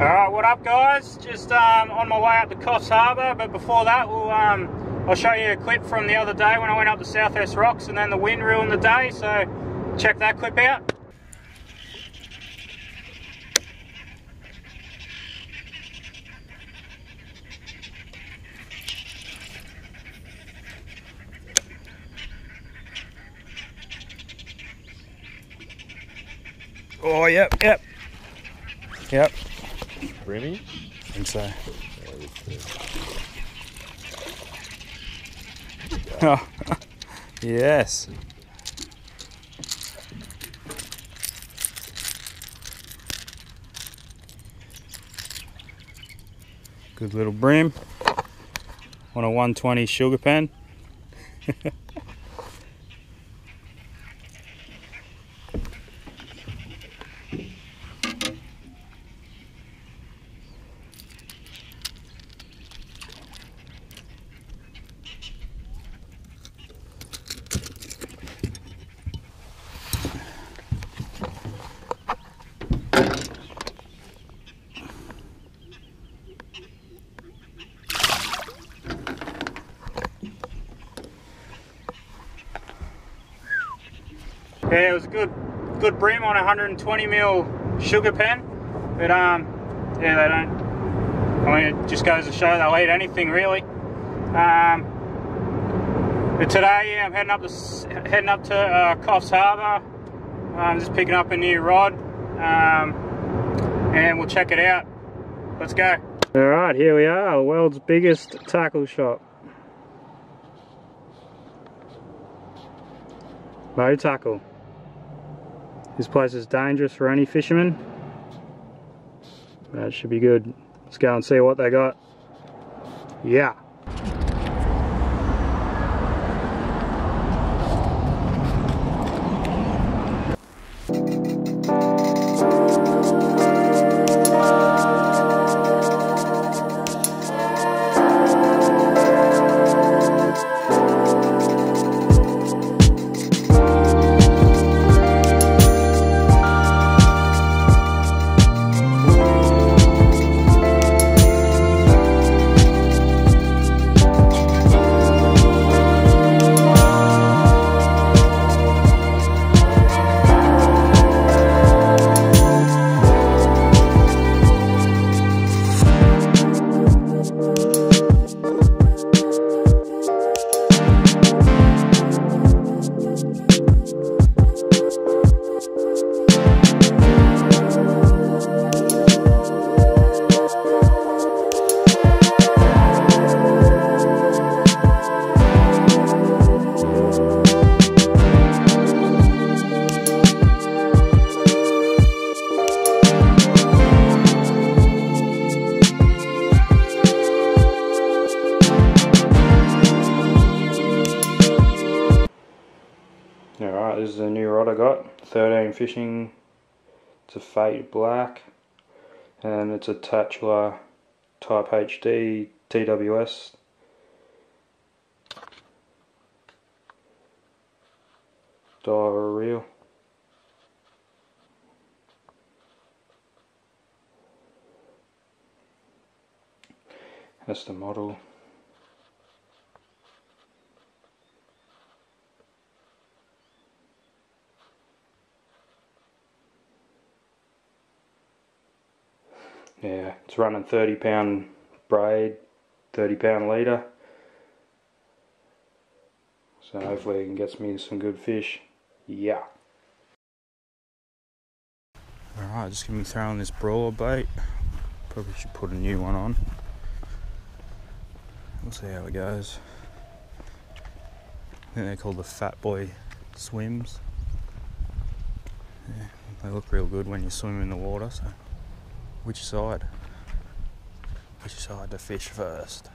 Alright, what up guys? Just on my way up to Coffs Harbour, but before that I'll show you a clip from the other day when I went up to South West Rocks and then the wind ruined the day, so check that clip out. Oh, yep. Remy? I think so. Oh, yes. Good little brim on a 120 sugar pen. Yeah, it was a good brim on a 120mm sugar pen, but yeah, it just goes to show they'll eat anything really. But today, yeah, I'm heading up to Coffs Harbour. I'm just picking up a new rod, and we'll check it out. Let's go. All right, here we are, the world's biggest tackle shop. Mo Tackle. This place is dangerous for any fisherman. That should be good. Let's go and see what they got. Yeah. This is a new rod I got, 13 fishing, it's a fade black, and it's a Tatula Type HD TWS. Diver reel. That's the model. Yeah, it's running 30-pound braid, 30-pound leader. So hopefully it can get me some good fish. Yeah. Alright, just gonna be throwing this brawler bait. Probably should put a new one on. We'll see how it goes. I think they're called the Fat Boy Swims. Yeah, they look real good when you swim in the water, so. Which side to fish first?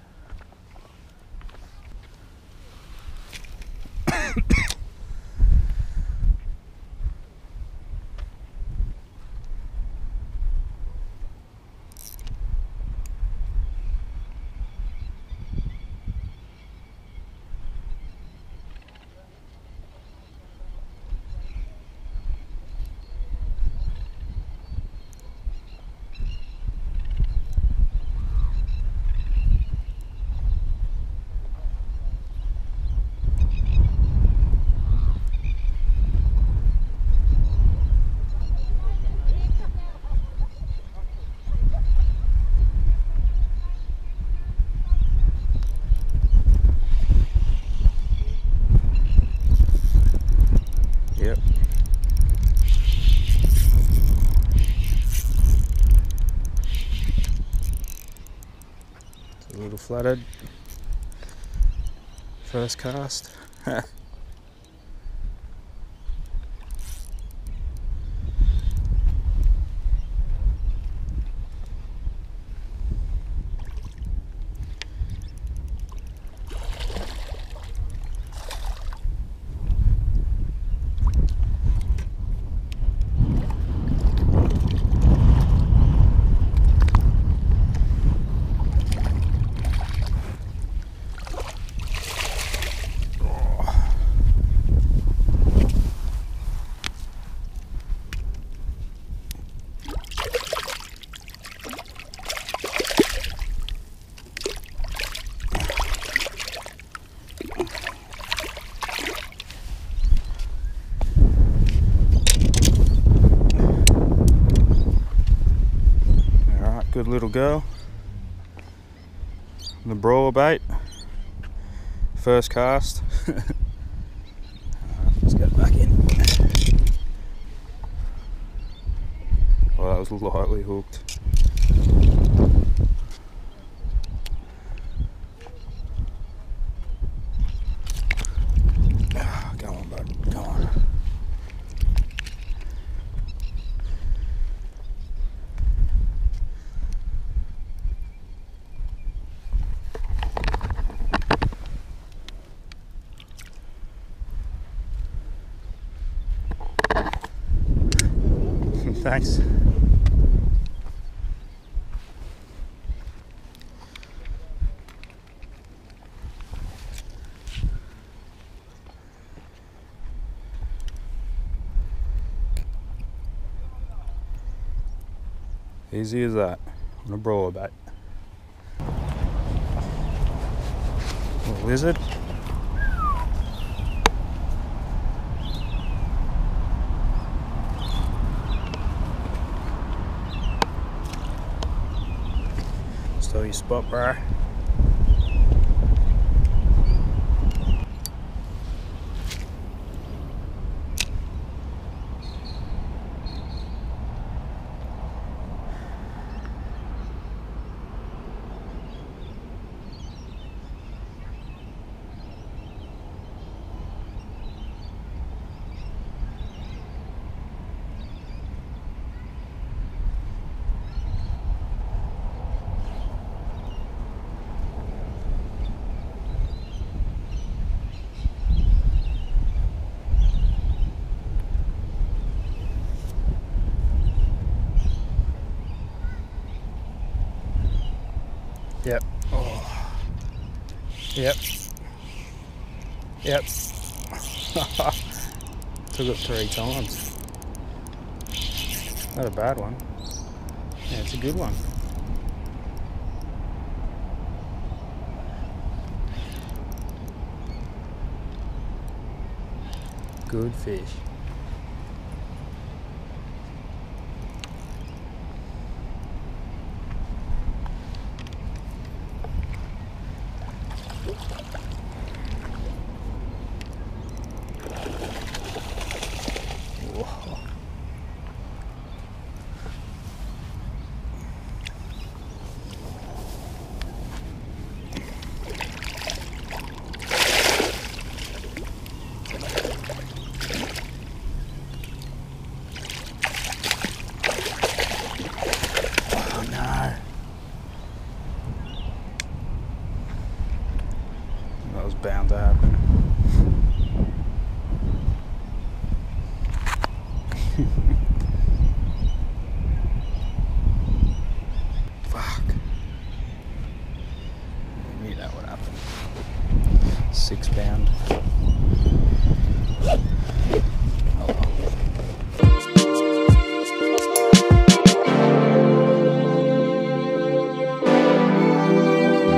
A little flatted. First cast. Good little girl, the brawler bait, first cast. Let's get back in. Oh, that was lightly hooked. Go on, bud, go on. Thanks. Easy as that on a brawler bait. Little lizard. So you spot bar. Yep. Oh. Yep. Yep. Took it 3 times. Not a bad one. Yeah, it's a good one. Good fish. Bound to happen. Fuck. I knew that would happen. 6 pound.